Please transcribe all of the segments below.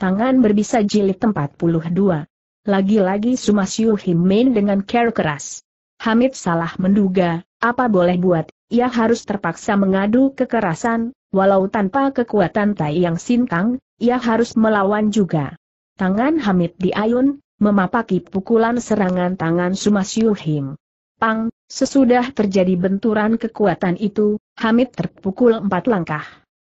tangan berbisa jilid 42. Lagi-lagi Suma Siu Him main dengan care keras. Hamid salah menduga, apa boleh buat, ia harus terpaksa mengadu kekerasan, walau tanpa kekuatan Tai Yang Sin Kang, ia harus melawan juga. Tangan Hamid diayun, memapaki pukulan serangan tangan Suma Siu Him. Pang, sesudah terjadi benturan kekuatan itu, Hamid terpukul 4 langkah.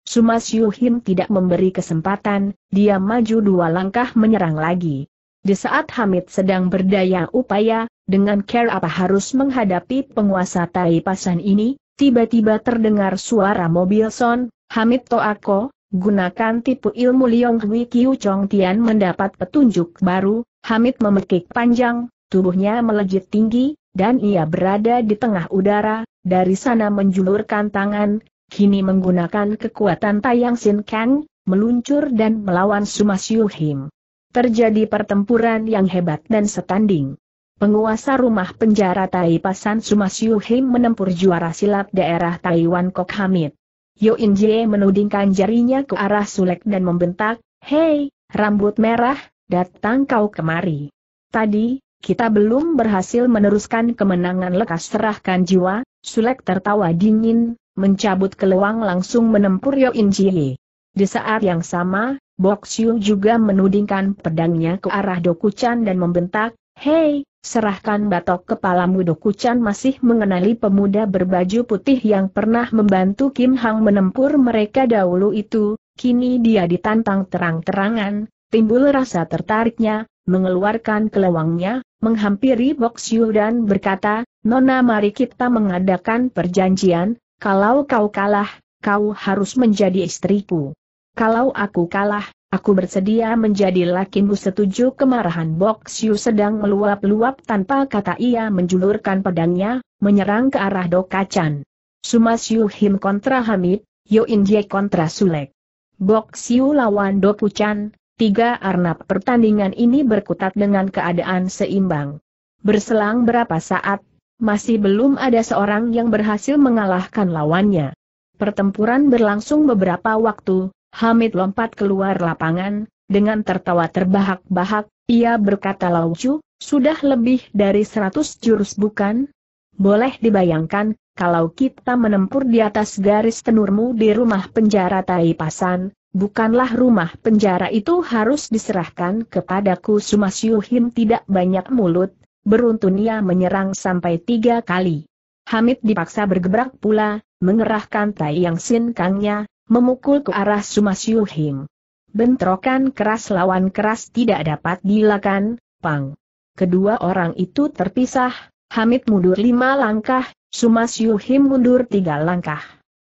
Suma Siu Him tidak memberi kesempatan, dia maju 2 langkah menyerang lagi. Di saat Hamid sedang berdaya upaya, dengan care apa harus menghadapi penguasa Tai Pa San ini, tiba-tiba terdengar suara mobil son, "Hamid Toako, gunakan tipu ilmu." Liong Hui Kiu Chong Tian mendapat petunjuk baru, Hamid memekik panjang, tubuhnya melejit tinggi, dan ia berada di tengah udara, dari sana menjulurkan tangan, kini menggunakan kekuatan Tai Yang Sin Kang, meluncur dan melawan Suma Siu Him. Terjadi pertempuran yang hebat dan setanding. Penguasa rumah penjara Tai Pa San Suma Siu Him menempur juara silat daerah Taiwan Kok Hamid. Yo In Jie menudingkan jarinya ke arah Su Lek dan membentak, "Hei, rambut merah, datang kau kemari. Tadi, kita belum berhasil meneruskan kemenangan lekas serahkan jiwa." Su Lek tertawa dingin, mencabut keluang langsung menempur Yo In Jie. Di saat yang sama, Bok Siu juga menudingkan pedangnya ke arah Do Ku Chan dan membentak, "Hei, serahkan batok kepalamu." Do Ku Chan masih mengenali pemuda berbaju putih yang pernah membantu Kim Hang menempur mereka dahulu itu, kini dia ditantang terang-terangan, timbul rasa tertariknya, mengeluarkan kelewangnya, menghampiri Bok Siu dan berkata, "Nona, mari kita mengadakan perjanjian, kalau kau kalah, kau harus menjadi istriku. Kalau aku kalah, aku bersedia menjadi lakimu." Setuju? Kemarahan Bok Siu sedang meluap-luap, tanpa kata ia menjulurkan pedangnya, menyerang ke arah Do Ku Chan. Suma Siu Him kontra Hamid, Yo In Jie kontra Su Lek. Bok Siu lawan Do Ku Chan, 3 arnab pertandingan ini berkutat dengan keadaan seimbang. Berselang berapa saat, masih belum ada seorang yang berhasil mengalahkan lawannya. Pertempuran berlangsung beberapa waktu, Hamid lompat keluar lapangan, dengan tertawa terbahak-bahak, ia berkata, "Lau Chu, sudah lebih dari 100 jurus bukan? Boleh dibayangkan, kalau kita menempur di atas garis tenurmu di rumah penjara Tai Pa San, bukanlah rumah penjara itu harus diserahkan kepadaku." Suma Siu Him tidak banyak mulut, beruntun ia menyerang sampai 3 kali. Hamid dipaksa bergebrak pula, mengerahkan Tai Yang Sin Kangnya, memukul ke arah Suma Siu Him. Bentrokan keras lawan keras tidak dapat dielakkan. Pang! Kedua orang itu terpisah, Hamid mundur 5 langkah, Suma Siu Him mundur 3 langkah.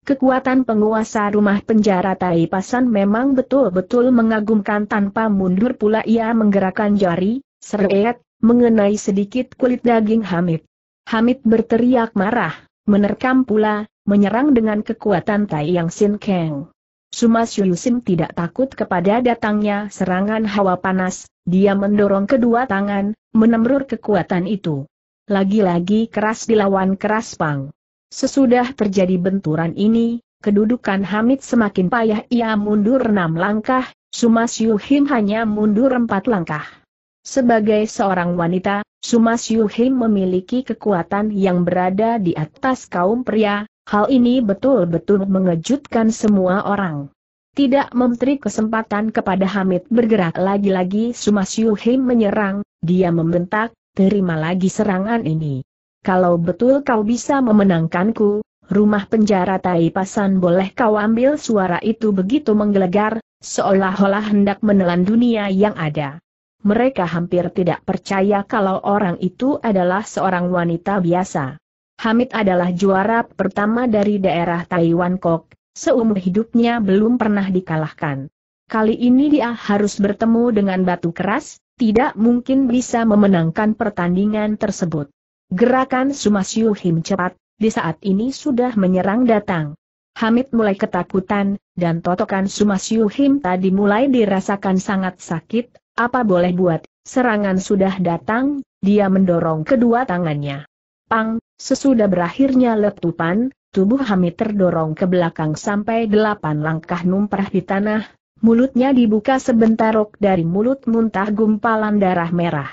Kekuatan penguasa rumah penjara Tai Pa San memang betul-betul mengagumkan. Tanpa mundur pula ia menggerakkan jari, seret, mengenai sedikit kulit daging Hamid. Hamid berteriak marah, menerkam pula, menyerang dengan kekuatan Tai Yang Sin Kang. Suma Siu Him tidak takut kepada datangnya serangan hawa panas, dia mendorong kedua tangan, menemrur kekuatan itu. Lagi-lagi keras dilawan keras. Pang! Sesudah terjadi benturan ini, kedudukan Hamid semakin payah, ia mundur 6 langkah, Suma Siu Him hanya mundur 4 langkah. Sebagai seorang wanita, Suma Siu Him memiliki kekuatan yang berada di atas kaum pria. Hal ini betul-betul mengejutkan semua orang. Tidak memberi kesempatan kepada Hamid bergerak, lagi-lagi Suma Siu Him menyerang, dia membentak, "Terima lagi serangan ini. Kalau betul kau bisa memenangkanku, rumah penjara Tai Pa San boleh kau ambil." Suara itu begitu menggelegar, seolah-olah hendak menelan dunia yang ada. Mereka hampir tidak percaya kalau orang itu adalah seorang wanita biasa. Hamid adalah juara pertama dari daerah Taiwan Kok, seumur hidupnya belum pernah dikalahkan. Kali ini dia harus bertemu dengan batu keras, tidak mungkin bisa memenangkan pertandingan tersebut. Gerakan Suma Siu Him cepat, di saat ini sudah menyerang datang. Hamid mulai ketakutan, dan totokan Suma Siu Him tadi mulai dirasakan sangat sakit. Apa boleh buat, serangan sudah datang, dia mendorong kedua tangannya. Pang! Sesudah berakhirnya letupan, tubuh Hamid terdorong ke belakang sampai 8 langkah numprah di tanah, mulutnya dibuka sebentarok dari mulut muntah gumpalan darah merah.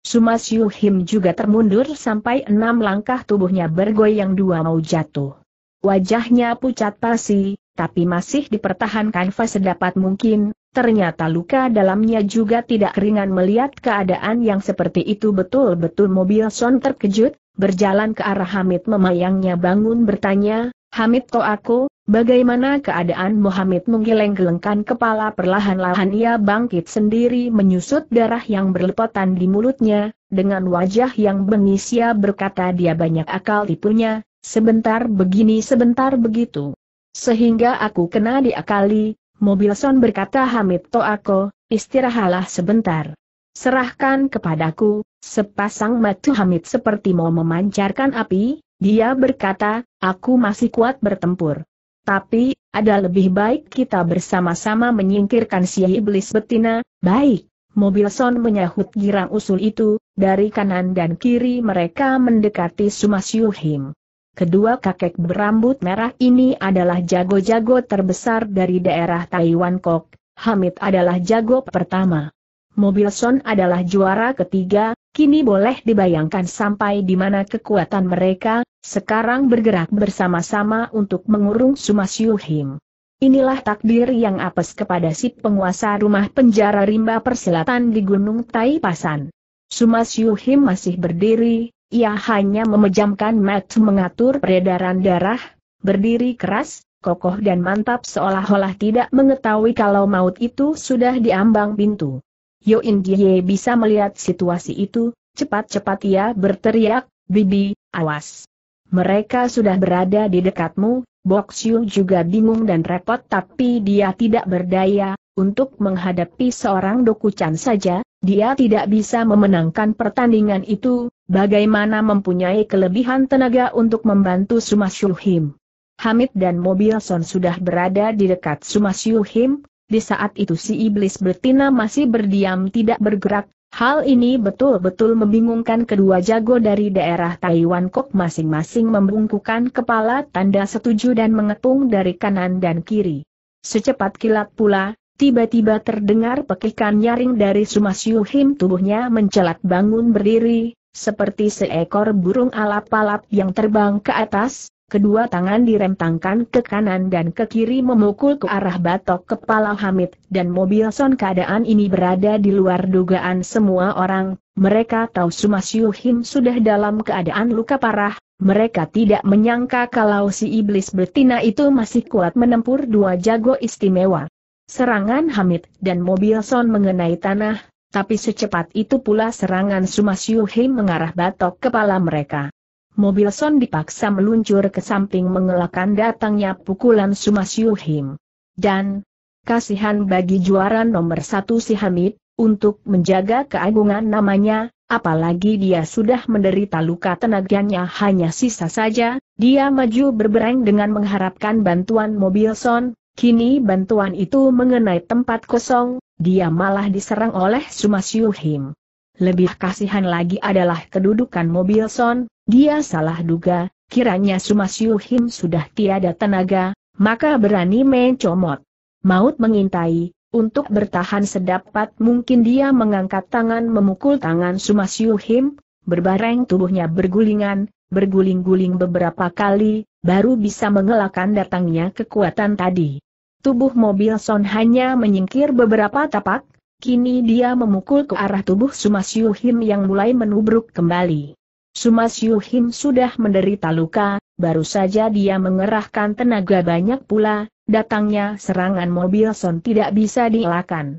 Suma Siu Him juga termundur sampai 6 langkah, tubuhnya bergoyang 2 mau jatuh. Wajahnya pucat pasi, tapi masih dipertahankan sedapat mungkin. Ternyata luka dalamnya juga tidak ringan. Melihat keadaan yang seperti itu, betul-betul mobil Son terkejut, berjalan ke arah Hamid memayangnya. Bangun bertanya, "Hamid, toh aku, bagaimana keadaan Hamid?" Menggeleng-gelengkan kepala, perlahan-lahan ia bangkit sendiri, menyusut darah yang berlepotan di mulutnya. Dengan wajah yang bengis ia berkata, "Dia banyak akal tipunya, sebentar begini sebentar begitu. Sehingga aku kena diakali." Mobilson berkata, "Hamid Toako, istirahatlah sebentar. Serahkan kepadaku." Sepasang mata Hamid seperti mau memancarkan api. Dia berkata, "Aku masih kuat bertempur. Tapi, ada lebih baik kita bersama-sama menyingkirkan si iblis betina." "Baik." Mobilson menyahut girang usul itu. Dari kanan dan kiri mereka mendekati Suma Siu Him. Kedua kakek berambut merah ini adalah jago-jago terbesar dari daerah Taiwan Kok. Hamid adalah jago pertama. Mobilson adalah juara ketiga. Kini boleh dibayangkan sampai di mana kekuatan mereka. Sekarang bergerak bersama-sama untuk mengurung Suma Siu Him. Inilah takdir yang apes kepada si penguasa rumah penjara rimba persilatan di Gunung Tai Pa San. Suma Siu Him masih berdiri. Ia hanya memejamkan mata, mengatur peredaran darah, berdiri keras, kokoh dan mantap, seolah-olah tidak mengetahui kalau maut itu sudah diambang pintu. Yo In Jie bisa melihat situasi itu. Cepat-cepat ia berteriak, "Bibi, awas! Mereka sudah berada di dekatmu." Bok Siu juga bingung dan repot, tapi dia tidak berdaya. Untuk menghadapi seorang Do Ku Chan saja, dia tidak bisa memenangkan pertandingan itu. Bagaimana mempunyai kelebihan tenaga untuk membantu Suma Siu Him? Hamid dan Mobilson sudah berada di dekat Suma Siu Him. Di saat itu si iblis betina masih berdiam tidak bergerak. Hal ini betul-betul membingungkan kedua jago dari daerah Taiwan Kok. Masing-masing membungkukkan kepala tanda setuju dan mengepung dari kanan dan kiri. Secepat kilat pula, tiba-tiba terdengar pekikan nyaring dari Suma Siu Him. Tubuhnya mencelat bangun berdiri, seperti seekor burung alap-alap yang terbang ke atas. Kedua tangan direntangkan ke kanan dan ke kiri memukul ke arah batok kepala Hamid dan Mobilson. Keadaan ini berada di luar dugaan semua orang. Mereka tahu Suma Siu Him sudah dalam keadaan luka parah. Mereka tidak menyangka kalau si iblis betina itu masih kuat menempur dua jago istimewa. Serangan Hamid dan Mobilson mengenai tanah, tapi secepat itu pula serangan Suma Siu Him mengarah batok kepala mereka. Mobilson dipaksa meluncur ke samping mengelakkan datangnya pukulan Suma Siu Him. Dan kasihan bagi juara nomor 1 si Hamid, untuk menjaga keagungan namanya, apalagi dia sudah menderita luka tenaganya hanya sisa saja. Dia maju berberang dengan mengharapkan bantuan Mobilson. Kini bantuan itu mengenai tempat kosong, dia malah diserang oleh Suma Siu Him. Lebih kasihan lagi adalah kedudukan Mobilson. Dia salah duga, kiranya Suma Siu Him sudah tiada tenaga, maka berani mencomot. Maut mengintai, untuk bertahan sedapat mungkin dia mengangkat tangan memukul tangan Suma Siu Him. Berbareng tubuhnya bergulingan, berguling-guling beberapa kali, baru bisa mengelakkan datangnya kekuatan tadi. Tubuh Mobilson hanya menyingkir beberapa tapak, kini dia memukul ke arah tubuh Suma Siu Him yang mulai menubruk kembali. Suma Siu Him sudah menderita luka, baru saja dia mengerahkan tenaga banyak pula, datangnya serangan Mobilson tidak bisa dielakkan.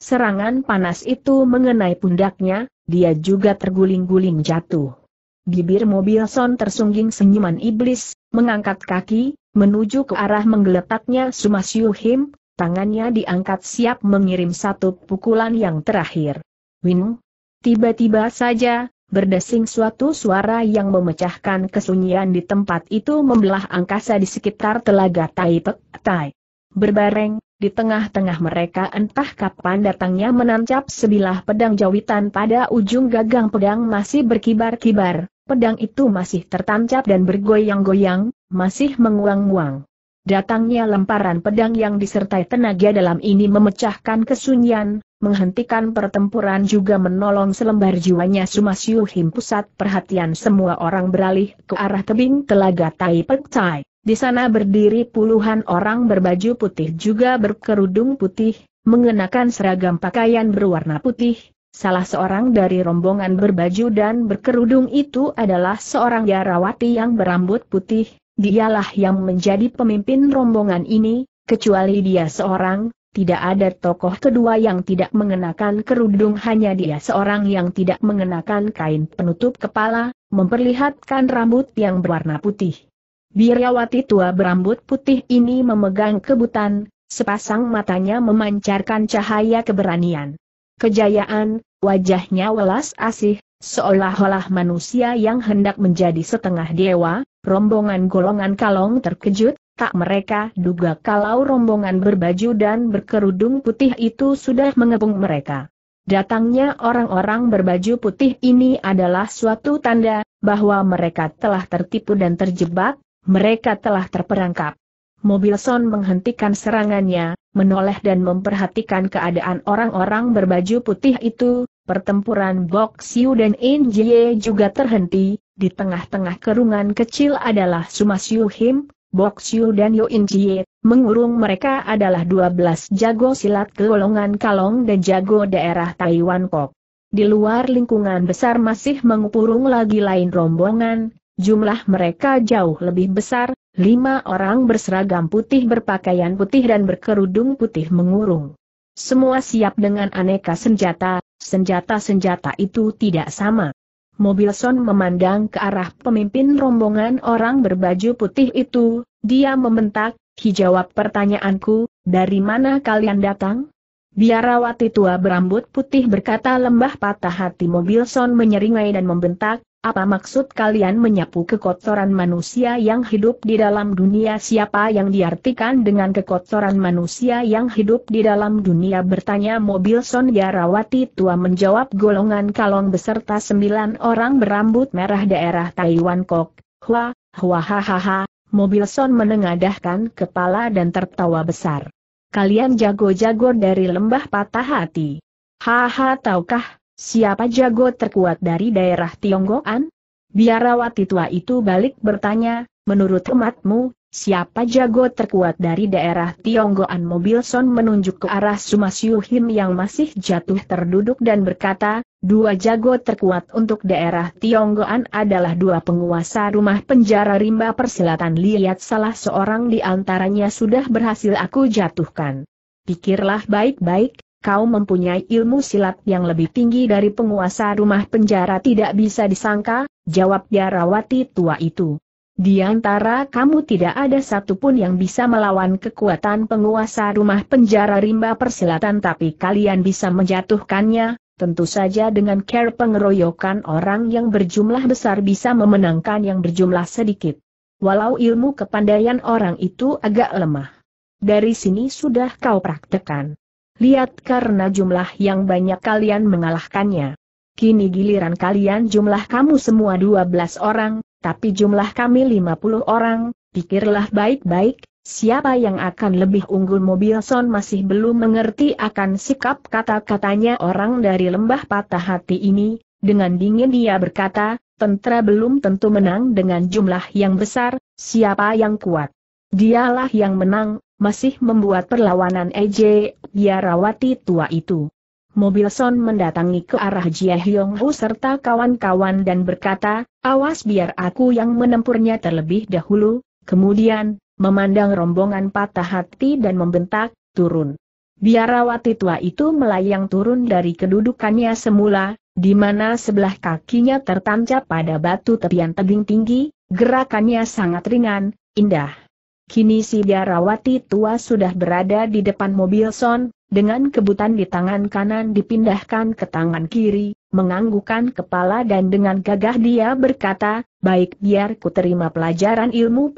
Serangan panas itu mengenai pundaknya, dia juga terguling-guling jatuh. Bibir Mobilson tersungging senyuman iblis, mengangkat kaki, menuju ke arah menggeletaknya Suma Siu Him. Tangannya diangkat siap mengirim satu pukulan yang terakhir. Wing! Tiba-tiba saja, berdesing suatu suara yang memecahkan kesunyian di tempat itu membelah angkasa di sekitar Telaga Tai Pek Tai. Berbareng, di tengah-tengah mereka entah kapan datangnya menancap sebilah pedang jawitan. Pada ujung gagang pedang masih berkibar-kibar. Pedang itu masih tertancap dan bergoyang-goyang, masih menguang-nguang. Datangnya lemparan pedang yang disertai tenaga dalam ini memecahkan kesunyian, menghentikan pertempuran juga menolong selembar jiwanya. Suma Siu Him pusat perhatian semua orang beralih ke arah tebing telaga Tai Pek Tai. Di sana berdiri puluhan orang berbaju putih juga berkerudung putih, mengenakan seragam pakaian berwarna putih. Salah seorang dari rombongan berbaju dan berkerudung itu adalah seorang biarawati yang berambut putih. Dialah yang menjadi pemimpin rombongan ini, kecuali dia seorang, tidak ada tokoh kedua yang tidak mengenakan kerudung, hanya dia seorang yang tidak mengenakan kain penutup kepala, memperlihatkan rambut yang berwarna putih. Biarawati tua berambut putih ini memegang kebutan, sepasang matanya memancarkan cahaya keberanian. Kejayaan, wajahnya welas asih, seolah-olah manusia yang hendak menjadi setengah dewa. Rombongan golongan kalong terkejut, tak mereka duga kalau rombongan berbaju dan berkerudung putih itu sudah mengepung mereka. Datangnya orang-orang berbaju putih ini adalah suatu tanda bahwa mereka telah tertipu dan terjebak, mereka telah terperangkap. Mobilson menghentikan serangannya, menoleh dan memperhatikan keadaan orang-orang berbaju putih itu. Pertempuran Bok Siu dan In Jie juga terhenti. Di tengah-tengah kerungan kecil adalah Suma Siu Him, Bok Siu dan Yo In Jie, mengurung mereka adalah 12 jago silat golongan kalong dan jago daerah Taiwan Kok. Di luar lingkungan besar masih mengurung lagi lain rombongan, jumlah mereka jauh lebih besar, 5 orang berseragam putih berpakaian putih dan berkerudung putih mengurung. Semua siap dengan aneka senjata, senjata-senjata itu tidak sama. Mobilson memandang ke arah pemimpin rombongan orang berbaju putih itu, dia membentak, "Hijawab pertanyaanku, dari mana kalian datang?" Biarawati tua berambut putih berkata, "Lembah Patah Hati." Mobilson menyeringai dan membentak, "Apa maksud kalian menyapu kekotoran manusia yang hidup di dalam dunia?" "Siapa yang diartikan dengan kekotoran manusia yang hidup di dalam dunia?" bertanya Mobilson. Biarawati tua menjawab, "Golongan kalong beserta 9 orang berambut merah daerah Taiwan Kok." "Hua, hua, ha, ha, ha." Mobilson menengadahkan kepala dan tertawa besar. "Kalian jago-jago dari Lembah Patah Hati. Haha, tahukah siapa jago terkuat dari daerah Tionggoan?" Biarawati tua itu balik bertanya, "Menurut umatmu, siapa jago terkuat dari daerah Tionggoan?" Mobilson menunjuk ke arah Suma Siu Him yang masih jatuh terduduk dan berkata, "Dua jago terkuat untuk daerah Tionggoan adalah 2 penguasa rumah penjara rimba persilatan liat. Salah seorang di antaranya sudah berhasil aku jatuhkan. Pikirlah baik-baik. Kau mempunyai ilmu silat yang lebih tinggi dari penguasa rumah penjara, tidak bisa disangka," jawab Biarawati tua itu. "Di antara kamu tidak ada satupun yang bisa melawan kekuatan penguasa rumah penjara rimba persilatan, tapi kalian bisa menjatuhkannya, tentu saja dengan cara pengeroyokan. Orang yang berjumlah besar bisa memenangkan yang berjumlah sedikit, walau ilmu kepandaian orang itu agak lemah. Dari sini sudah kau praktekkan. Lihat, karena jumlah yang banyak kalian mengalahkannya. Kini giliran kalian, jumlah kamu semua 12 orang, tapi jumlah kami 50 orang, pikirlah baik-baik, siapa yang akan lebih unggul?" Mobilson masih belum mengerti akan sikap kata-katanya orang dari Lembah Patah Hati ini, dengan dingin dia berkata, "Tentara belum tentu menang dengan jumlah yang besar, siapa yang kuat? Dialah yang menang." Masih membuat perlawanan Biarawati tua itu. Mobilson mendatangi ke arah Jia Hyong Hu serta kawan-kawan dan berkata, "Awas, biar aku yang menempurnya terlebih dahulu." Kemudian, memandang rombongan Patah Hati dan membentak, "Turun!" Biarawati tua itu melayang turun dari kedudukannya semula, di mana sebelah kakinya tertancap pada batu tepian tebing tinggi, gerakannya sangat ringan, indah. Kini si biarawati tua sudah berada di depan Mobilson, dengan kebutan di tangan kanan dipindahkan ke tangan kiri, menganggukkan kepala dan dengan gagah dia berkata, "Baik, biar ku terima pelajaran ilmu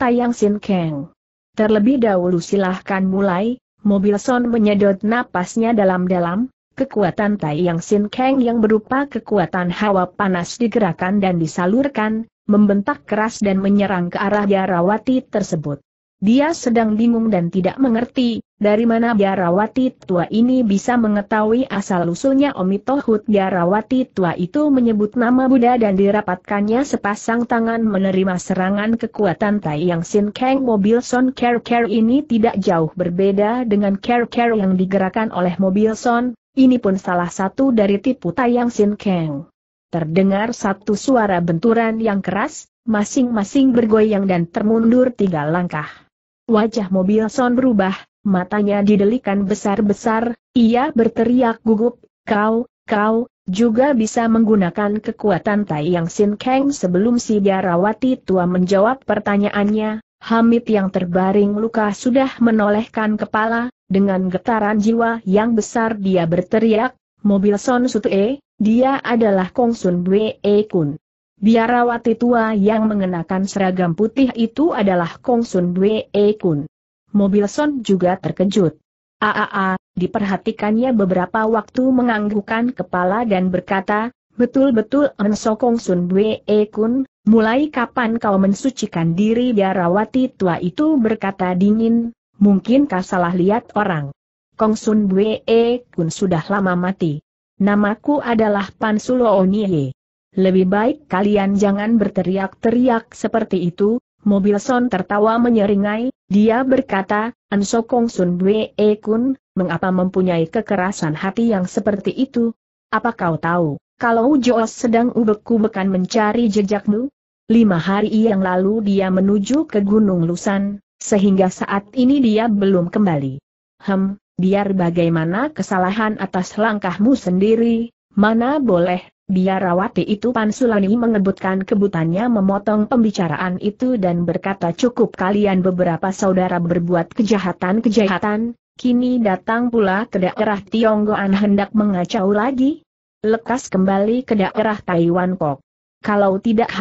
Tai Yang Sin Kang. Terlebih dahulu silahkan mulai." Mobilson menyedot napasnya dalam-dalam, kekuatan Tai Yang Sin Kang yang berupa kekuatan hawa panas digerakkan dan disalurkan, membentak keras dan menyerang ke arah biarawati tersebut. Dia sedang bingung dan tidak mengerti, dari mana biarawati tua ini bisa mengetahui asal-usulnya. Omitohut biarawati tua itu menyebut nama Buddha dan dirapatkannya sepasang tangan menerima serangan kekuatan Tai Yang Sin Kang. Mobil Son Care-Care ini tidak jauh berbeda dengan Care-Care yang digerakkan oleh Mobil Son, ini pun salah satu dari tipu Tai Yang Sin Kang. Terdengar satu suara benturan yang keras, masing-masing bergoyang dan termundur 3 langkah. Wajah Mobil Son berubah, matanya didelikan besar-besar, ia berteriak gugup, kau juga bisa menggunakan kekuatan Tai Yang Sin Kang. Sebelum si biarawati tua menjawab pertanyaannya, Hamid yang terbaring luka sudah menolehkan kepala, dengan getaran jiwa yang besar dia berteriak, Mobil Son Sutue, dia adalah Kongsun Bwe Kun. Biarawati tua yang mengenakan seragam putih itu adalah Kongsun Bwe Kun. Mobil Son juga terkejut. Diperhatikannya beberapa waktu menganggukkan kepala dan berkata, betul-betul Enso Kongsun Bwe Kun, mulai kapan kau mensucikan diri? Biarawati tua itu berkata dingin, mungkin kau salah lihat orang. Kongsun Bwe Kun sudah lama mati. Namaku adalah Pan Su Lo Nie. Lebih baik kalian jangan berteriak-teriak seperti itu. Mobil Son tertawa menyeringai, dia berkata, Enso Kongsun Bwe Kun, mengapa mempunyai kekerasan hati yang seperti itu? Apa kau tahu, kalau Joos sedang ubek-ubekan mencari jejakmu? 5 hari yang lalu dia menuju ke Gunung Lusan, sehingga saat ini dia belum kembali. Biar bagaimana kesalahan atas langkahmu sendiri, mana boleh. Biarawati itu Pan Su Lo Nie mengebutkan kebutannya memotong pembicaraan itu dan berkata, cukup kalian beberapa saudara berbuat kejahatan-kejahatan, kini datang pula ke daerah Tionggoan hendak mengacau lagi? Lekas kembali ke daerah Taiwan Kok. Kalau tidak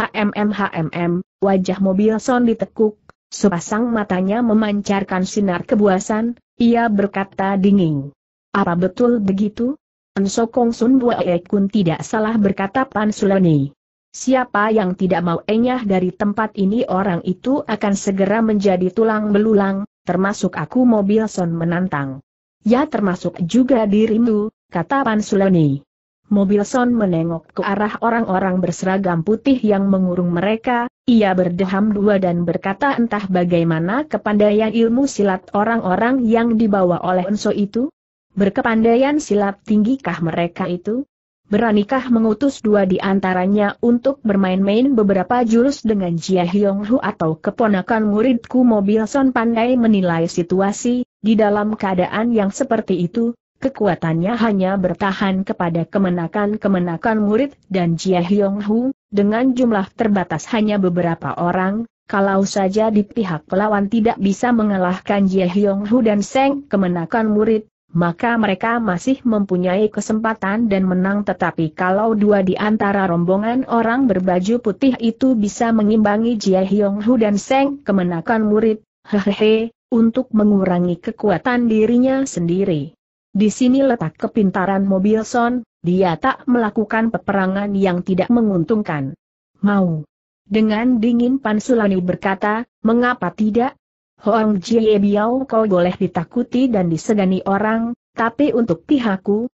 wajah Mobil Son ditekuk, sepasang matanya memancarkan sinar kebuasan, ia berkata dingin. Apa betul begitu? Enso Kongsun Bwe Kun tidak salah, berkata Pan Su Lo Nie. Siapa yang tidak mau enyah dari tempat ini, orang itu akan segera menjadi tulang belulang, termasuk aku. Mobil Son menantang. Ya, termasuk juga dirimu, kata Pan Su Lo Nie. Mobil Son menengok ke arah orang-orang berseragam putih yang mengurung mereka, ia berdeham dua dan berkata, entah bagaimana kepandaian ilmu silat orang-orang yang dibawa oleh Enso itu? Berkepandaian silat tinggikah mereka itu? Beranikah mengutus 2 di antaranya untuk bermain-main beberapa jurus dengan Jia Hyong Hu atau keponakan muridku? Mobil Son pandai menilai situasi, di dalam keadaan yang seperti itu, kekuatannya hanya bertahan kepada kemenakan-kemenakan murid dan Jia Hyong Hu, dengan jumlah terbatas hanya beberapa orang. Kalau saja di pihak lawan tidak bisa mengalahkan Jia Hyong Hu dan Seng kemenakan murid, maka mereka masih mempunyai kesempatan dan menang. Tetapi kalau 2 di antara rombongan orang berbaju putih itu bisa mengimbangi Jia Hyong Hu dan Seng kemenakan murid, hehehe, untuk mengurangi kekuatan dirinya sendiri. Di sini letak kepintaran Mobil Son, dia tak melakukan peperangan yang tidak menguntungkan. Mau? Dengan dingin Pan Su Lo Nie berkata, mengapa tidak? Hoang Jie Biao Kou boleh ditakuti dan disegani orang, tapi untuk pihakku,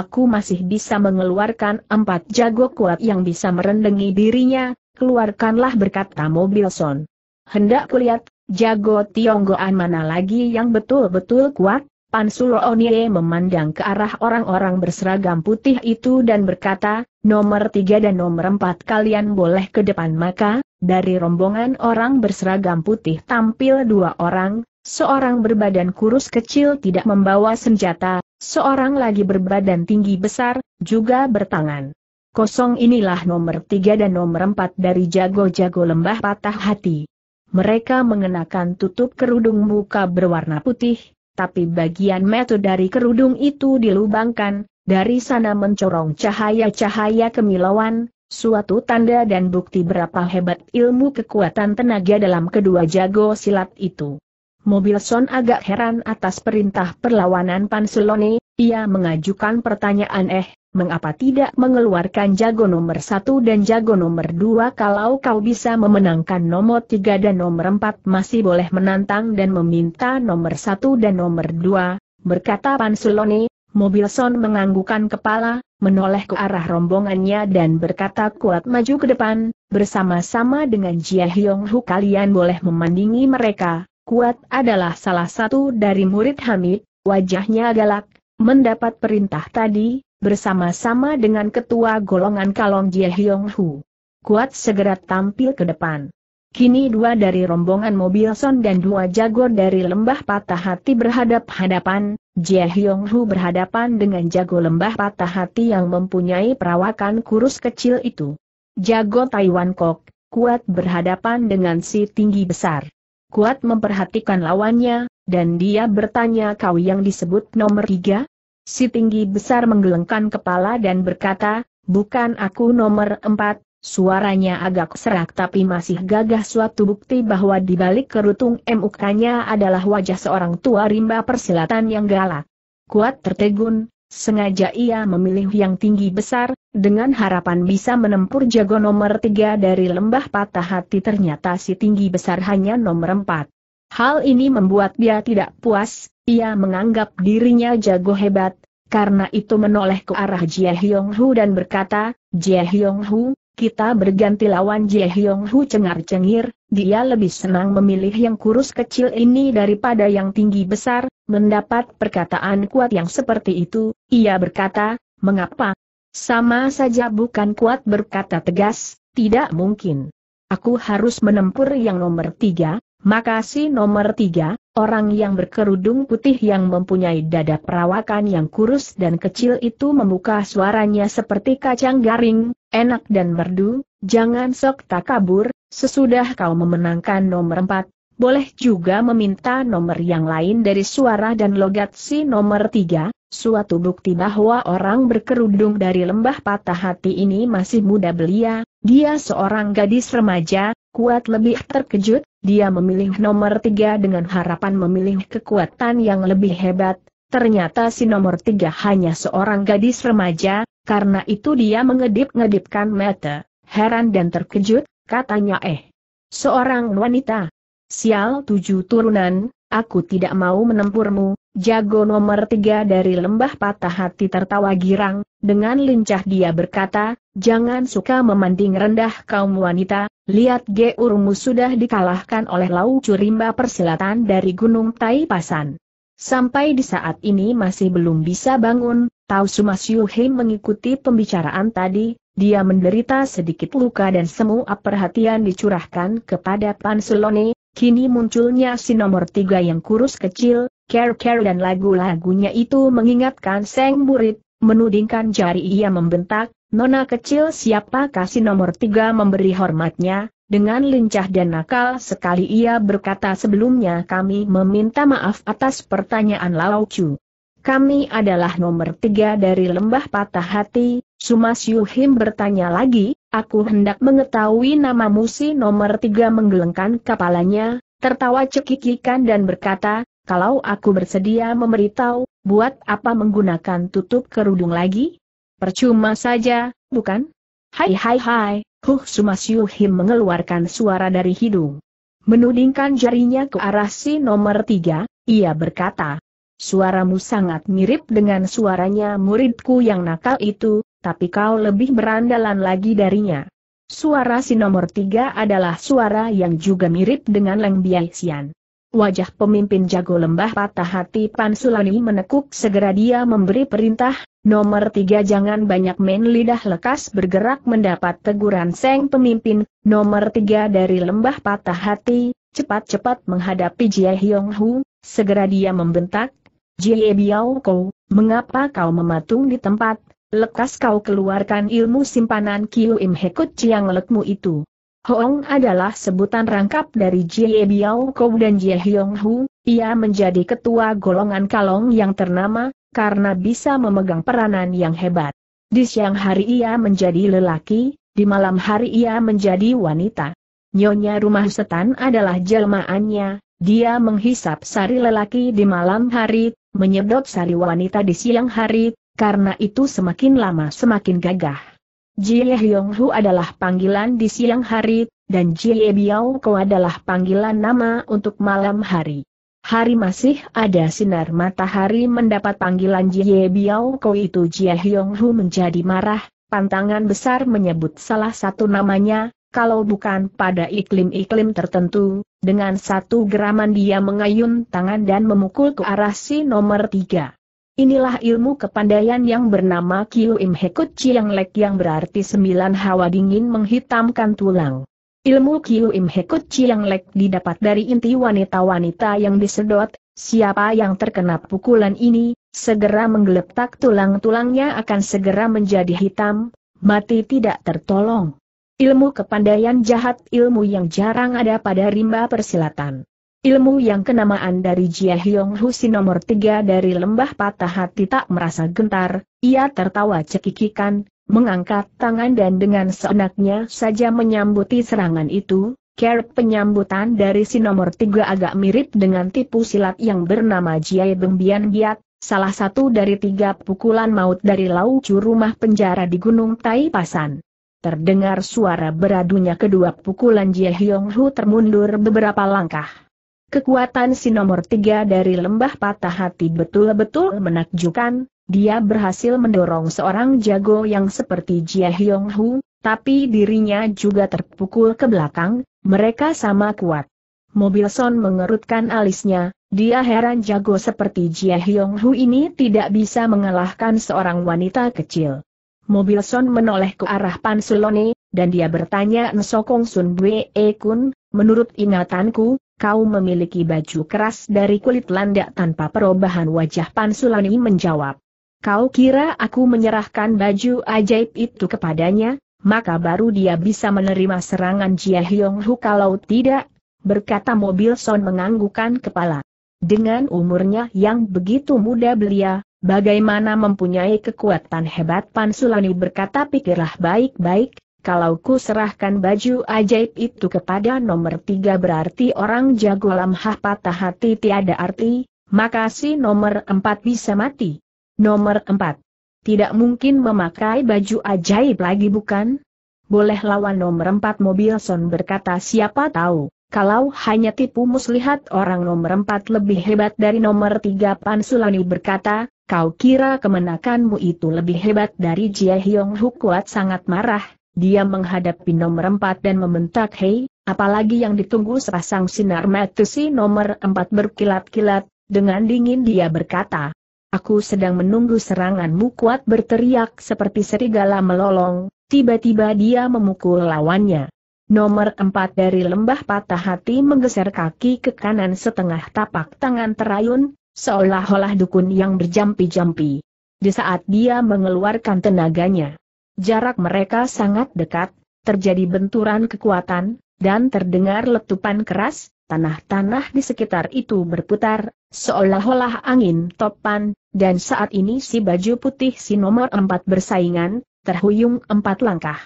aku masih bisa mengeluarkan 4 jago kuat yang bisa merendengi dirinya. Keluarkanlah, berkata Mobil Son. Hendak kulihat, jago Tionggoan mana lagi yang betul-betul kuat? Pan Su Lo Nie memandang ke arah orang-orang berseragam putih itu dan berkata, nomor 3 dan nomor 4 kalian boleh ke depan. Maka dari rombongan orang berseragam putih tampil 2 orang, seorang berbadan kurus kecil tidak membawa senjata, seorang lagi berbadan tinggi besar, juga bertangan kosong. Inilah nomor 3 dan nomor 4 dari jago-jago Lembah Patah Hati. Mereka mengenakan tutup kerudung muka berwarna putih, tapi bagian mata dari kerudung itu dilubangkan, dari sana mencorong cahaya-cahaya kemilauan. Suatu tanda dan bukti berapa hebat ilmu kekuatan tenaga dalam kedua jago silat itu. Mobil Son agak heran atas perintah perlawanan Pan Su Lo Nie, ia mengajukan pertanyaan, mengapa tidak mengeluarkan jago nomor 1 dan jago nomor 2? Kalau kau bisa memenangkan nomor 3 dan nomor 4 masih boleh menantang dan meminta nomor 1 dan nomor 2, berkata Pan Su Lo Nie. Mobilson menganggukkan kepala, menoleh ke arah rombongannya dan berkata kuat maju ke depan, bersama-sama dengan Jia Hyong Hu kalian boleh memandingi mereka. Kuat adalah salah satu dari murid Hamid, wajahnya galak, mendapat perintah tadi, bersama-sama dengan ketua golongan kalong Jia Hyong Hu. Kuat segera tampil ke depan. Kini dua dari rombongan Mobilson dan dua jago dari Lembah Patah Hati berhadap-hadapan. Jia Hyong Hu berhadapan dengan jago Lembah Patah Hati yang mempunyai perawakan kurus kecil itu. Jago Taiwan Kok, Kuat berhadapan dengan si tinggi besar. Kuat memperhatikan lawannya, dan dia bertanya kau yang disebut nomor 3? Si tinggi besar menggelengkan kepala dan berkata, bukan aku nomor 4. Suaranya agak serak tapi masih gagah, suatu bukti bahwa di balik kerutung mukanya adalah wajah seorang tua rimba persilatan yang galak. Kuat tertegun, sengaja ia memilih yang tinggi besar, dengan harapan bisa menempur jago nomor 3 dari Lembah Patah Hati. Ternyata si tinggi besar hanya nomor 4. Hal ini membuat dia tidak puas, ia menganggap dirinya jago hebat, karena itu menoleh ke arah Jia Hyong Hu dan berkata, Jia Hyong Hu, kita berganti lawan. Jia Hyong Hu cengar-cengir, dia lebih senang memilih yang kurus kecil ini daripada yang tinggi besar. Mendapat perkataan kuat yang seperti itu, ia berkata, mengapa? Sama saja bukan? Kuat berkata tegas, tidak mungkin. Aku harus menempur yang nomor 3, maka si nomor 3, orang yang berkerudung putih yang mempunyai dada perawakan yang kurus dan kecil itu membuka suaranya seperti kacang garing. Enak dan merdu, jangan sok takabur, sesudah kau memenangkan nomor 4, boleh juga meminta nomor yang lain. Dari suara dan logat si nomor 3, suatu bukti bahwa orang berkerudung dari Lembah Patah Hati ini masih muda belia, dia seorang gadis remaja. Kuat lebih terkejut, dia memilih nomor 3 dengan harapan memilih kekuatan yang lebih hebat. Ternyata si nomor 3 hanya seorang gadis remaja, karena itu dia mengedip-ngedipkan mata, heran dan terkejut, katanya seorang wanita. Sial 7 turunan, aku tidak mau menempurmu. Jago nomor 3 dari Lembah Patah Hati tertawa girang, dengan lincah dia berkata, jangan suka memandang rendah kaum wanita, lihat geurmu sudah dikalahkan oleh Lau Chu rimba persilatan dari Gunung Tai Pa San. Sampai di saat ini masih belum bisa bangun. Tao Suma Siu Him mengikuti pembicaraan tadi, dia menderita sedikit luka dan semua perhatian dicurahkan kepada Pan Su Lo Nie. Kini munculnya si nomor 3 yang kurus kecil, care-care dan lagu-lagunya itu mengingatkan sang murid. Menudingkan jari ia membentak, nona kecil siapakah si nomor 3 memberi hormatnya? Dengan lincah dan nakal sekali ia berkata, sebelumnya kami meminta maaf atas pertanyaan Lau Chu. Kami adalah nomor 3 dari Lembah Patah Hati. Suma Siu Him bertanya lagi, aku hendak mengetahui namamu. Si nomor 3 menggelengkan kepalanya, tertawa cekikikan dan berkata, kalau aku bersedia memberitahu, buat apa menggunakan tutup kerudung lagi? Percuma saja, bukan? Hai. Suma Siu Him mengeluarkan suara dari hidung. Menudingkan jarinya ke arah si nomor 3, ia berkata, suaramu sangat mirip dengan suaranya muridku yang nakal itu, tapi kau lebih berandalan lagi darinya. Suara si nomor 3 adalah suara yang juga mirip dengan Leng Bia Sian. Wajah pemimpin jago Lembah Patah Hati Pan Su Lo Nie menekuk, segera dia memberi perintah. Nomor 3 jangan banyak main, lidah lekas bergerak. Mendapat teguran sang pemimpin, nomor 3 dari Lembah Patah Hati, cepat-cepat menghadapi Jia Hyong Hu. Segera dia membentak, Jie Biao Kou, mengapa kau mematung di tempat? Lekas kau keluarkan ilmu simpanan Kiu Im He Kut Ciang Lekmu itu. Hoong adalah sebutan rangkap dari Jie Biao Kou dan Jia Hyong Hu. Ia menjadi ketua golongan kalong yang ternama karena bisa memegang peranan yang hebat. Di siang hari ia menjadi lelaki, di malam hari ia menjadi wanita. Nyonya rumah setan adalah jelmaannya, dia menghisap sari lelaki di malam hari, menyedot sari wanita di siang hari, Karena itu semakin lama semakin gagah. Jia Hyong Hu adalah panggilan di siang hari, dan Jie Biao Kou adalah panggilan nama untuk malam hari. Hari masih ada sinar matahari mendapat panggilan Jie Biao Kou itu. Jia Hyong Hu menjadi marah, pantangan besar menyebut salah satu namanya, kalau bukan pada iklim-iklim tertentu, dengan satu geraman dia mengayun tangan dan memukul ke arah si nomor 3. Inilah ilmu kepandaian yang bernama Kiu Im He Kut Ciang Lek yang berarti 9 hawa dingin menghitamkan tulang. Ilmu Kiu Im He Kut Ciang Lek didapat dari inti wanita-wanita yang disedot, siapa yang terkena pukulan ini, segera menggeletak tulang-tulangnya akan segera menjadi hitam, mati tidak tertolong. Ilmu kepandaian jahat, ilmu yang jarang ada pada rimba persilatan. Ilmu yang kenamaan dari Jia Hyong Hu si nomor 3 dari Lembah Patah Hati tak merasa gentar, ia tertawa cekikikan, mengangkat tangan dan dengan seenaknya saja menyambuti serangan itu. Kerap penyambutan dari si nomor 3 agak mirip dengan tipu silat yang bernama Jie Beng Bian Giat, salah satu dari 3 pukulan maut dari Lau Chu rumah penjara di Gunung Tai Pa San. Terdengar suara beradunya kedua pukulan, Jia Hyong Hu termundur beberapa langkah. Kekuatan si nomor 3 dari Lembah Patah Hati betul-betul menakjubkan. Dia berhasil mendorong seorang jago yang seperti Jia Hyong Hu, tapi dirinya juga terpukul ke belakang, mereka sama kuat. Mobilson mengerutkan alisnya, dia heran jago seperti Jia Hyong Hu ini tidak bisa mengalahkan seorang wanita kecil. Mobilson menoleh ke arah Pan Su Lo Nie, dan dia bertanya, "Nso Kongsun Bwe Kun, menurut ingatanku, kau memiliki baju keras dari kulit landak." Tanpa perubahan wajah Pan Su Lo Nie menjawab, "Kau kira aku menyerahkan baju ajaib itu kepadanya, maka baru dia bisa menerima serangan Jia Hyong Hu? Kalau tidak," berkata Mobilson menganggukkan kepala. Dengan umurnya yang begitu muda belia, bagaimana mempunyai kekuatan hebat? Pan Su Lo Nie berkata, "Pikirlah baik-baik, kalau ku serahkan baju ajaib itu kepada nomor 3 berarti orang jago Lembah Patah Hati tiada arti, maka si nomor 4 bisa mati." Nomor 4. Tidak mungkin memakai baju ajaib lagi, bukan? Boleh lawan nomor 4, Mobilson berkata, "Siapa tahu, kalau hanya tipu muslihat orang nomor 4 lebih hebat dari nomor 3. Pan Su Lo Nie berkata, "Kau kira kemenakanmu itu lebih hebat dari Jia Hyong Hu?" Kuat sangat marah, dia menghadapi nomor 4 dan membentak, "Hei!" Apalagi yang ditunggu sepasang sinar mata si nomor 4 berkilat-kilat, dengan dingin dia berkata, "Aku sedang menunggu seranganmu." Kuat berteriak seperti serigala melolong, tiba-tiba dia memukul lawannya. Nomor 4 dari Lembah Patah Hati menggeser kaki ke kanan setengah tapak tangan terayun, seolah-olah dukun yang berjampi-jampi. Di saat dia mengeluarkan tenaganya, jarak mereka sangat dekat, terjadi benturan kekuatan, dan terdengar letupan keras, tanah-tanah di sekitar itu berputar, seolah-olah angin topan, dan saat ini si baju putih si nomor 4 bersaingan, terhuyung 4 langkah.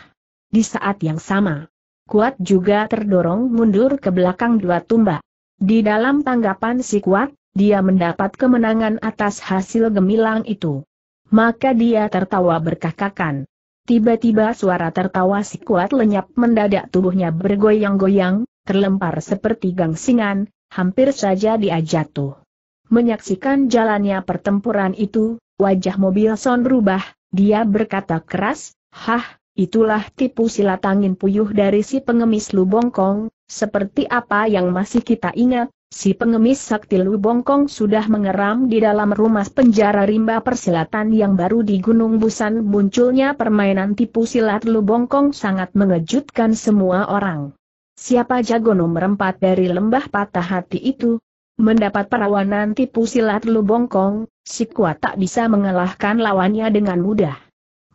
Di saat yang sama, Kuat juga terdorong mundur ke belakang 2 tumbak. Di dalam tanggapan si Kuat, dia mendapat kemenangan atas hasil gemilang itu. Maka dia tertawa berkakakan. Tiba-tiba suara tertawa si Kuat lenyap mendadak, tubuhnya bergoyang-goyang, terlempar seperti gangsingan, hampir saja dia jatuh. Menyaksikan jalannya pertempuran itu, wajah Mobilson berubah, dia berkata keras, "Hah, itulah tipu silat angin puyuh dari si pengemis Lu Bongkong, seperti apa yang masih kita ingat, si pengemis sakti Lu Bongkong sudah mengeram di dalam rumah penjara rimba persilatan yang baru di Gunung Busan." Munculnya permainan tipu silat Lu Bongkong sangat mengejutkan semua orang. Siapa jago nomor 4 dari Lembah Patah Hati itu? Mendapat perlawanan tipu silat Lu Bongkong, si Kuat tak bisa mengalahkan lawannya dengan mudah.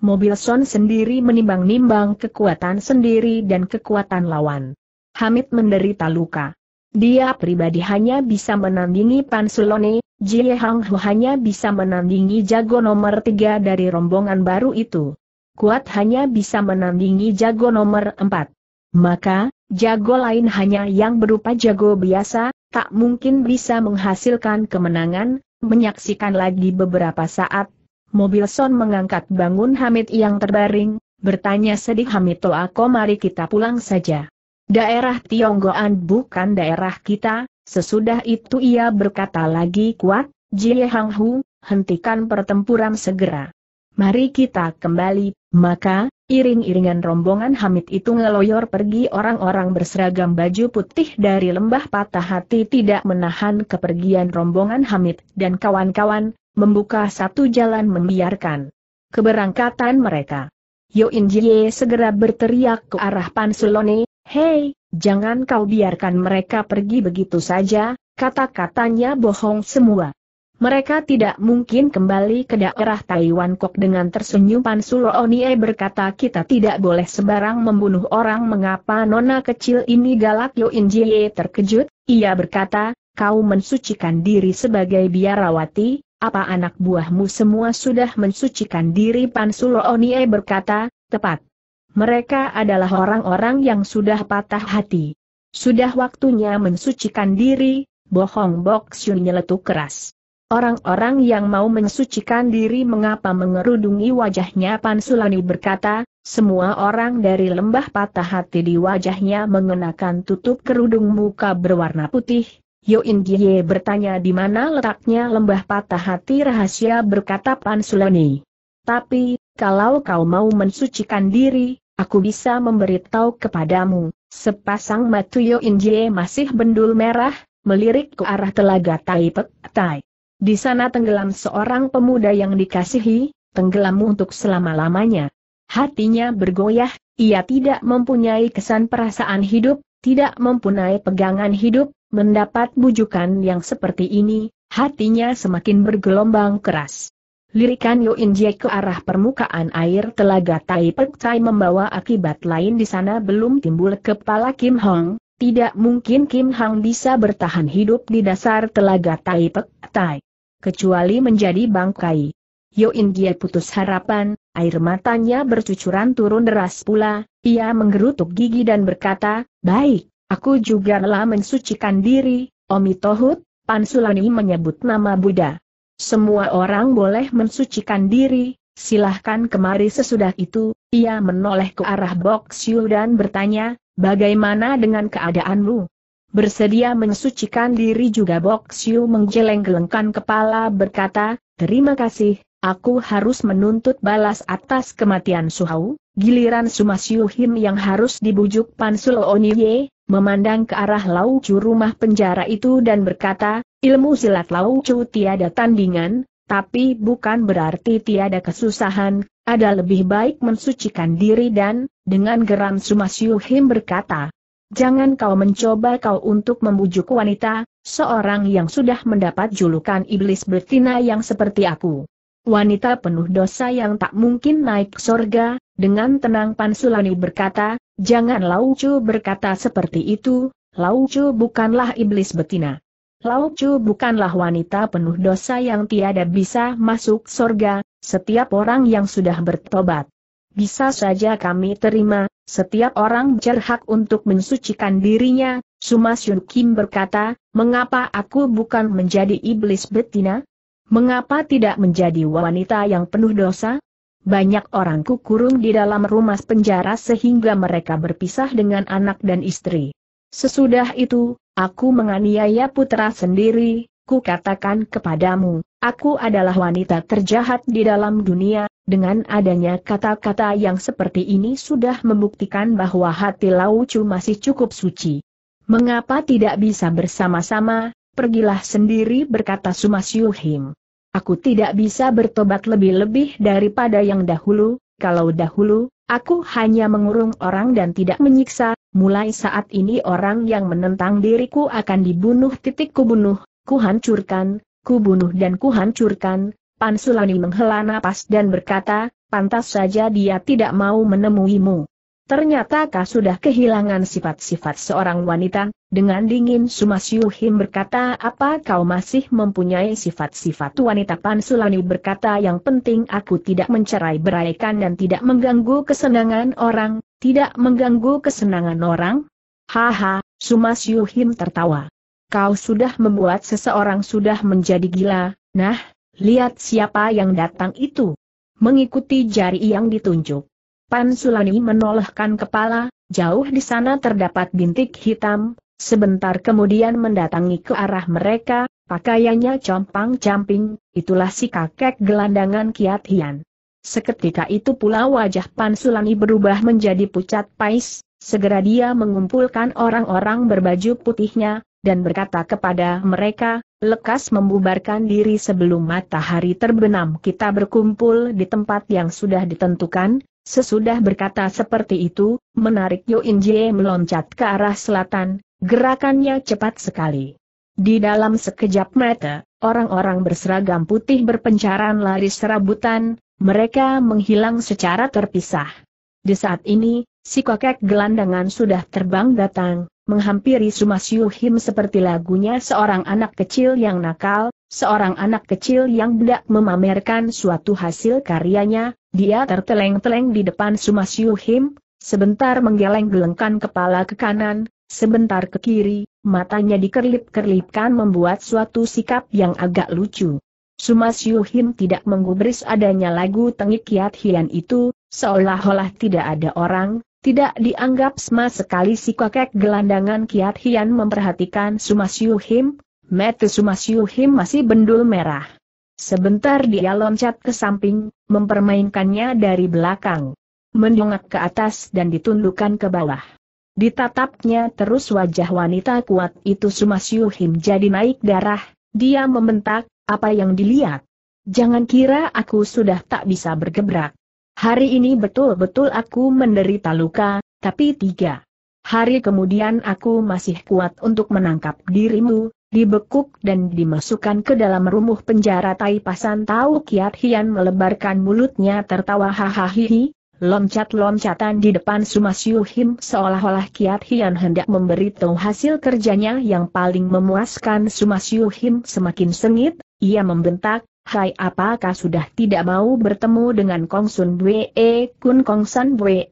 Mobilson sendiri menimbang-nimbang kekuatan sendiri dan kekuatan lawan. Hamid menderita luka. Dia pribadi hanya bisa menandingi Pan Su Lo Nie, Jia Hyong Hu hanya bisa menandingi jago nomor 3 dari rombongan baru itu. Kuat hanya bisa menandingi jago nomor 4. Maka, jago lain hanya yang berupa jago biasa, tak mungkin bisa menghasilkan kemenangan. Menyaksikan lagi beberapa saat, Mobil Son mengangkat bangun Hamid yang terbaring, bertanya sedih Hamid, "To ako, mari kita pulang saja. Daerah Tionggoan bukan daerah kita." Sesudah itu ia berkata lagi kuat, "Jia Hyong Hu, hentikan pertempuran segera. Mari kita kembali." Maka, iring-iringan rombongan Hamid itu ngeloyor pergi. Orang-orang berseragam baju putih dari Lembah Patah Hati tidak menahan kepergian rombongan Hamid dan kawan-kawan, membuka satu jalan membiarkan keberangkatan mereka. Yo In Jie segera berteriak ke arah Pan Su Lo Nie, "Hei, jangan kau biarkan mereka pergi begitu saja." Kata-katanya bohong semua. Mereka tidak mungkin kembali ke daerah Taiwan Kok. Dengan tersenyum Pan Su Lo Nie berkata, "Kita tidak boleh sembarang membunuh orang." "Mengapa nona kecil ini galak?" Yo In Jie terkejut. Ia berkata, "Kau mensucikan diri sebagai biarawati, apa anak buahmu semua sudah mensucikan diri?" Pan Su Lo Nie berkata, "Tepat. Mereka adalah orang-orang yang sudah patah hati. Sudah waktunya mensucikan diri." "Bohong!" Bok Siu nyeletuk keras. "Orang-orang yang mau mensucikan diri mengapa?" mengerudungi wajahnya Pan Su Lo Nie berkata, "Semua orang dari Lembah Patah Hati." Di wajahnya mengenakan tutup kerudung muka berwarna putih. Yo In Jie bertanya, "Di mana letaknya Lembah Patah Hati?" "Rahasia," berkata Pan Su Lo Nie. "Tapi, kalau kau mau mensucikan diri, aku bisa memberitahu kepadamu." Sepasang mata Yo In Jie masih bendul merah, melirik ke arah Telaga Tai Pek Tai. Di sana tenggelam seorang pemuda yang dikasihi, tenggelam untuk selama-lamanya. Hatinya bergoyah, ia tidak mempunyai kesan perasaan hidup, tidak mempunyai pegangan hidup. Mendapat bujukan yang seperti ini, hatinya semakin bergelombang keras. Lirikan Yo In Jie ke arah permukaan air Telaga Tai Pek Tai membawa akibat lain. Di sana belum timbul kepala Kim Hang, tidak mungkin Kim Hang bisa bertahan hidup di dasar Telaga Tai Pek Tai. Kecuali menjadi bangkai. Yo In Jie putus harapan, air matanya bercucuran turun deras pula, ia menggerutuk gigi dan berkata, "Baik, aku juga telah mensucikan diri." "Omitohut," Pan Su Lo Nie menyebut nama Buddha. "Semua orang boleh mensucikan diri, silahkan kemari." Sesudah itu, ia menoleh ke arah Bok Siu dan bertanya, "Bagaimana dengan keadaanmu? Bersedia mensucikan diri juga?" Bok Siu menggeleng-gelengkan kepala berkata, "Terima kasih, aku harus menuntut balas atas kematian Su Hao." Giliran Suma Siu Him yang harus dibujuk. Pan Su Lo Nie memandang ke arah Lau Chu rumah penjara itu dan berkata, "Ilmu silat Lau Chu tiada tandingan, tapi bukan berarti tiada kesusahan, ada lebih baik mensucikan diri." Dan, dengan geram Suma Siu Him berkata, "Jangan kau mencoba kau untuk membujuk wanita, seorang yang sudah mendapat julukan iblis betina yang seperti aku. Wanita penuh dosa yang tak mungkin naik sorga." Dengan tenang Pan Su Lo Nie berkata, "Jangan." Lau Chu berkata seperti itu, "Lau Chu bukanlah iblis betina. Lau Chu bukanlah wanita penuh dosa yang tiada bisa masuk sorga, setiap orang yang sudah bertobat bisa saja kami terima, setiap orang berhak untuk mensucikan dirinya." Suma Siu Him berkata, "Mengapa aku bukan menjadi iblis betina? Mengapa tidak menjadi wanita yang penuh dosa? Banyak orang kukurung di dalam rumah penjara sehingga mereka berpisah dengan anak dan istri. Sesudah itu, aku menganiaya putra sendiri. Ku katakan kepadamu, aku adalah wanita terjahat di dalam dunia." Dengan adanya kata-kata yang seperti ini sudah membuktikan bahwa hati Lau Chu masih cukup suci. "Mengapa tidak bisa bersama-sama? Pergilah sendiri," berkata Suma Siu Him. "Aku tidak bisa bertobat lebih-lebih daripada yang dahulu. Kalau dahulu, aku hanya mengurung orang dan tidak menyiksa. Mulai saat ini orang yang menentang diriku akan dibunuh. Ku bunuh. Kuhancurkan, kubunuh dan kuhancurkan." Pan Su Lo Nie menghela napas dan berkata, "Pantas saja dia tidak mau menemuimu. Ternyata kau sudah kehilangan sifat-sifat seorang wanita." Dengan dingin Suma Siu Him berkata, "Apa kau masih mempunyai sifat-sifat wanita?" Pan Su Lo Nie berkata, "Yang penting aku tidak mencerai-beraikan dan tidak mengganggu kesenangan orang." "Tidak mengganggu kesenangan orang? Haha," Suma Siu Him tertawa. "Kau sudah membuat seseorang sudah menjadi gila. Nah, "Lihat siapa yang datang itu." Mengikuti jari yang ditunjuk, Pan Su Lo Nie menolehkan kepala. Jauh di sana terdapat bintik hitam, sebentar kemudian mendatangi ke arah mereka, pakaiannya compang-camping, itulah si kakek gelandangan Kiat Hian. Seketika itu pula wajah Pan Su Lo Nie berubah menjadi pucat pais, segera dia mengumpulkan orang-orang berbaju putihnya, dan berkata kepada mereka, "Lekas membubarkan diri sebelum matahari terbenam, kita berkumpul di tempat yang sudah ditentukan." Sesudah berkata seperti itu, menarik Yo In Jie meloncat ke arah selatan, gerakannya cepat sekali. Di dalam sekejap mata, orang-orang berseragam putih berpencaran lari serabutan, mereka menghilang secara terpisah. Di saat ini, si kakek gelandangan sudah terbang datang, menghampiri Suma Siu Him seperti lagunya seorang anak kecil yang nakal, seorang anak kecil yang hendak memamerkan suatu hasil karyanya. Dia terteleng-teleng di depan Suma Siu Him, sebentar menggeleng-gelengkan kepala ke kanan, sebentar ke kiri, matanya dikerlip-kerlipkan membuat suatu sikap yang agak lucu. Suma Siu Him tidak menggubris adanya lagu tengik Kiat Hian itu, seolah-olah tidak ada orang, tidak dianggap sama sekali. Si kakek gelandangan Kiat Hian memperhatikan Suma Siu Him, mata Suma Siu Him masih bendul merah. Sebentar dia loncat ke samping, mempermainkannya dari belakang. Mendongak ke atas dan ditundukkan ke bawah. Ditatapnya terus wajah wanita kuat itu. Suma Siu Him jadi naik darah, dia membentak, "Apa yang dilihat? Jangan kira aku sudah tak bisa bergebrak. Hari ini betul-betul aku menderita luka, tapi 3 hari kemudian aku masih kuat untuk menangkap dirimu." Dibekuk dan dimasukkan ke dalam rumah penjara Tai Pa San. Tahu Kiat Hian melebarkan mulutnya tertawa hahaha. Loncat-loncatan di depan Suma Siu Him seolah-olah Kiat Hian hendak memberitahu hasil kerjanya yang paling memuaskan. Suma Siu Him semakin sengit, ia membentak, "Hai, apakah sudah tidak mau bertemu dengan Kongsun Bwe Kun?" Kongsun Bwe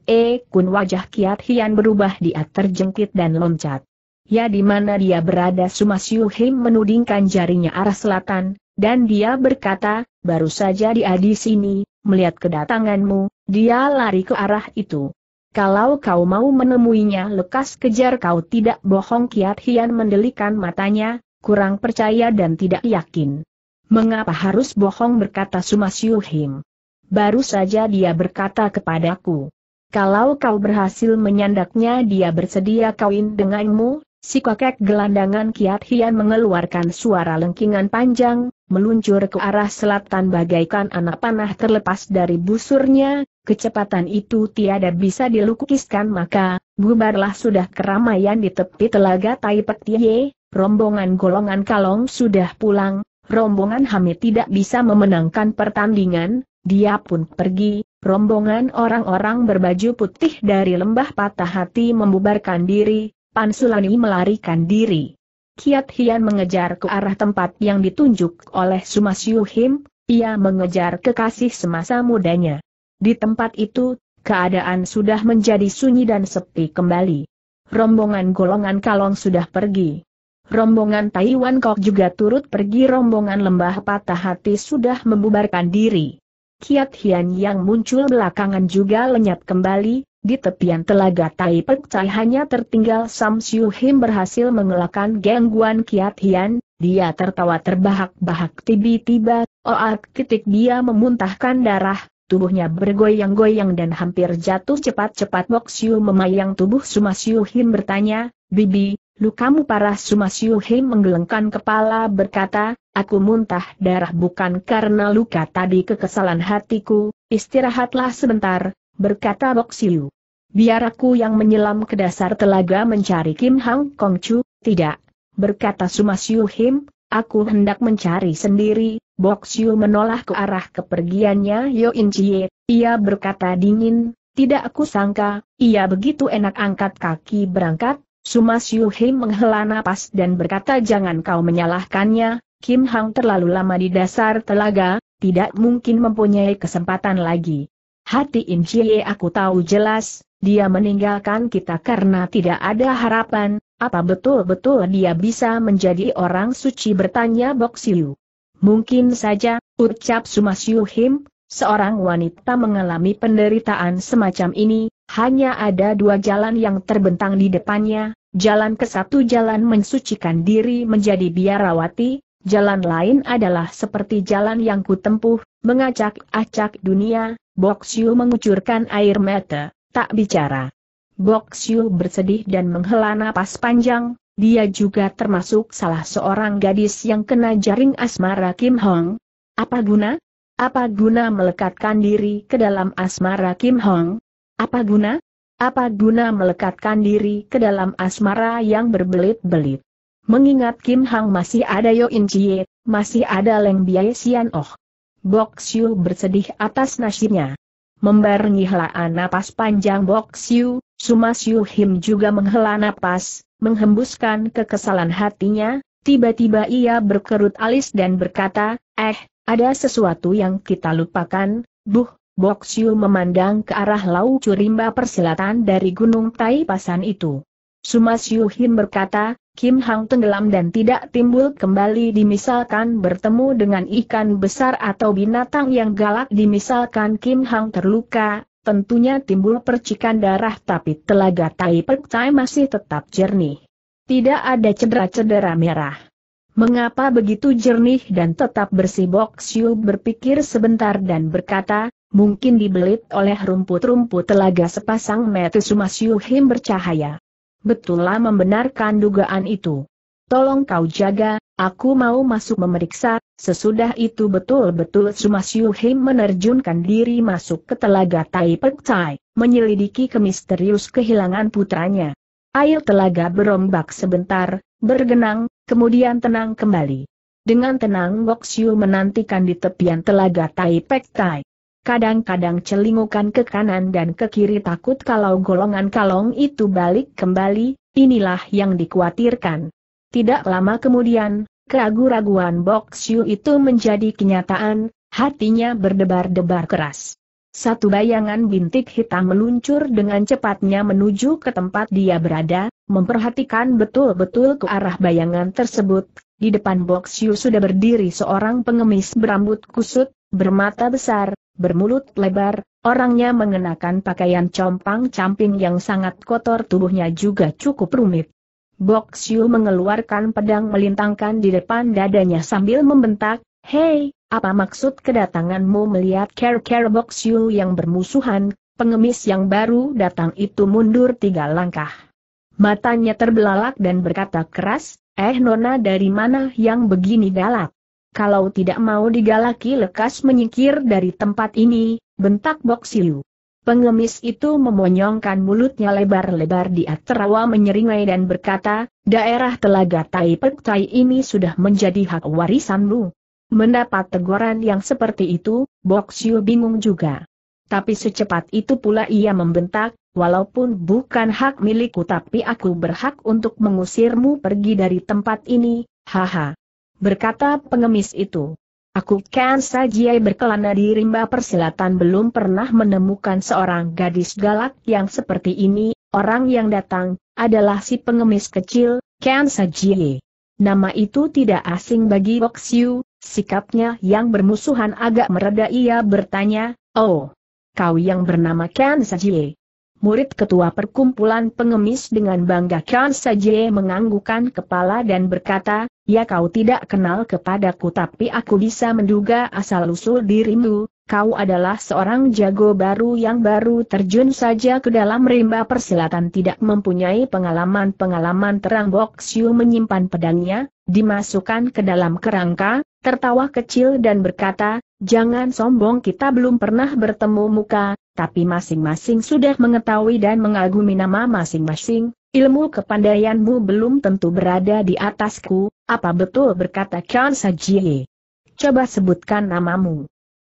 Kun. Wajah Kiat Hian berubah, dia terjengkit dan loncat. Ya, di mana dia berada? Suma Siu Him menudingkan jarinya arah selatan, dan dia berkata, "Baru saja dia di sini, melihat kedatanganmu, dia lari ke arah itu. Kalau kau mau menemuinya, lekas kejar, kau tidak bohong." Kiat Hian mendelikan matanya, kurang percaya dan tidak yakin. "Mengapa harus bohong?" berkata Suma Siu Him. "Baru saja dia berkata kepadaku, kalau kau berhasil menyandaknya, dia bersedia kawin denganmu." Si kakek gelandangan Kiat Hian mengeluarkan suara lengkingan panjang, meluncur ke arah selatan bagaikan anak panah terlepas dari busurnya. Kecepatan itu tiada bisa dilukiskan. Maka, bubarlah sudah keramaian di tepi telaga Tai Pek Tai. Rombongan golongan kalong sudah pulang, rombongan Hamid tidak bisa memenangkan pertandingan, dia pun pergi. Rombongan orang-orang berbaju putih dari Lembah Patah Hati membubarkan diri. Pan Su Lo Nie melarikan diri. Kiat Hian mengejar ke arah tempat yang ditunjuk oleh Suma Siu Him, ia mengejar kekasih semasa mudanya. Di tempat itu, keadaan sudah menjadi sunyi dan sepi kembali. Rombongan golongan kalong sudah pergi. Rombongan Taiwan Kok juga turut pergi. Rombongan Lembah Patah Hati sudah membubarkan diri. Kiat Hian yang muncul belakangan juga lenyap kembali. Di tepian telaga Tai Pek Tai hanya tertinggal Sum Siu Him berhasil mengelakkan gangguan Kiat Hian. Dia tertawa terbahak-bahak, tiba-tiba, oak, dia memuntahkan darah, tubuhnya bergoyang-goyang dan hampir jatuh. Cepat-cepat Bok Siu memayang tubuh Suma Siu Him bertanya, "Bibi, lukamu parah?" Suma Siu Him menggelengkan kepala berkata, "Aku muntah darah bukan karena luka tadi, kekesalan hatiku." "Istirahatlah sebentar," berkata Bok Siu. "Biar aku yang menyelam ke dasar telaga mencari Kim Hang Kongcu." "Tidak," berkata Suma Siu Him, "aku hendak mencari sendiri." Bok Siu menoleh ke arah kepergiannya Yo In Jie. Ia berkata dingin, "Tidak aku sangka, ia begitu enak angkat kaki berangkat." Suma Siu Him menghela napas dan berkata, "Jangan kau menyalahkannya, Kim Hang terlalu lama di dasar telaga, tidak mungkin mempunyai kesempatan lagi. Hati In Jie aku tahu jelas, dia meninggalkan kita karena tidak ada harapan." "Apa betul-betul dia bisa menjadi orang suci?" bertanya Bok Siu. Mungkin saja, ucap Suma Siu Him, seorang wanita mengalami penderitaan semacam ini, hanya ada dua jalan yang terbentang di depannya, jalan ke satu jalan mensucikan diri menjadi biarawati, jalan lain adalah seperti jalan yang kutempuh, mengacak-acak dunia. Bok Siu mengucurkan air mata, tak bicara. Bok Siu bersedih dan menghela napas panjang, dia juga termasuk salah seorang gadis yang kena jaring asmara Kim Hang. Apa guna? Apa guna melekatkan diri ke dalam asmara Kim Hang? Apa guna? Apa guna melekatkan diri ke dalam asmara yang berbelit-belit? Mengingat Kim Hang masih ada Yo In Jie, masih ada Leng Bia Sian Oh. Bok Siu bersedih atas nasibnya. Membarengi helaan napas panjang Bok Siu, Suma Siu Him juga menghela napas, menghembuskan kekesalan hatinya, tiba-tiba ia berkerut alis dan berkata, ada sesuatu yang kita lupakan, buh. Bok Siu memandang ke arah Lau Chu rimba persilatan dari Gunung Tai Pa San itu. Suma Siu Him berkata, Kim Hang tenggelam dan tidak timbul kembali dimisalkan bertemu dengan ikan besar atau binatang yang galak dimisalkan Kim Hang terluka, tentunya timbul percikan darah tapi telaga Tai Pek Tai masih tetap jernih. Tidak ada cedera-cedera merah. Mengapa begitu jernih dan tetap bersih? Bok Siu berpikir sebentar dan berkata, mungkin dibelit oleh rumput-rumput telaga. Sepasang mata Suma Siu Him bercahaya. Betullah membenarkan dugaan itu. Tolong kau jaga, aku mau masuk memeriksa. Sesudah itu betul-betul Suma Siu Him menerjunkan diri masuk ke telaga Tai Pek Tai, menyelidiki kemisterius kehilangan putranya. Air telaga berombak sebentar, bergenang, kemudian tenang kembali. Dengan tenang Bok Siu menantikan di tepian telaga Tai Pek Tai. Kadang-kadang celingukan ke kanan dan ke kiri takut kalau golongan kalong itu balik kembali, inilah yang dikhawatirkan. Tidak lama kemudian, keraguan-raguan Bok Siu itu menjadi kenyataan, hatinya berdebar-debar keras. Satu bayangan bintik hitam meluncur dengan cepatnya menuju ke tempat dia berada, memperhatikan betul-betul ke arah bayangan tersebut. Di depan Bok Siu sudah berdiri seorang pengemis berambut kusut, bermata besar, bermulut lebar, orangnya mengenakan pakaian compang-camping yang sangat kotor, tubuhnya juga cukup rumit. Bok Siu mengeluarkan pedang melintangkan di depan dadanya sambil membentak, "Hei, apa maksud kedatanganmu?" Melihat care-care Bok Siu yang bermusuhan, pengemis yang baru datang itu mundur 3 langkah. Matanya terbelalak dan berkata keras, "Nona, dari mana yang begini galak? Kalau tidak mau digalaki lekas menyingkir dari tempat ini," bentak Bok Siu. Pengemis itu memonyongkan mulutnya lebar-lebar, dia tertawa menyeringai dan berkata, "Daerah telaga Tai Pek Tai ini sudah menjadi hak warisanmu." Mendapat teguran yang seperti itu, Bok Siu bingung juga. Tapi secepat itu pula ia membentak, "Walaupun bukan hak milikku tapi aku berhak untuk mengusirmu pergi dari tempat ini, haha." Berkata pengemis itu, "Aku kan saja berkelana di rimba persilatan belum pernah menemukan seorang gadis galak yang seperti ini." Orang yang datang adalah si pengemis kecil, Kan Sajie. Nama itu tidak asing bagi Bok Siu, sikapnya yang bermusuhan agak mereda. Ia bertanya, "Oh, kau yang bernama Kan Sajie?" Murid ketua perkumpulan pengemis dengan bangga. Kan Sajie menganggukkan kepala dan berkata, "Ya, kau tidak kenal kepadaku tapi aku bisa menduga asal-usul dirimu, kau adalah seorang jago baru yang baru terjun saja ke dalam rimba persilatan, tidak mempunyai pengalaman-pengalaman terang." Bok Siu menyimpan pedangnya, dimasukkan ke dalam kerangka, tertawa kecil dan berkata, "Jangan sombong, kita belum pernah bertemu muka, tapi masing-masing sudah mengetahui dan mengagumi nama masing-masing. Ilmu kepandaianmu belum tentu berada di atasku." "Apa betul?" berkata Kan Sajie. "Coba sebutkan namamu."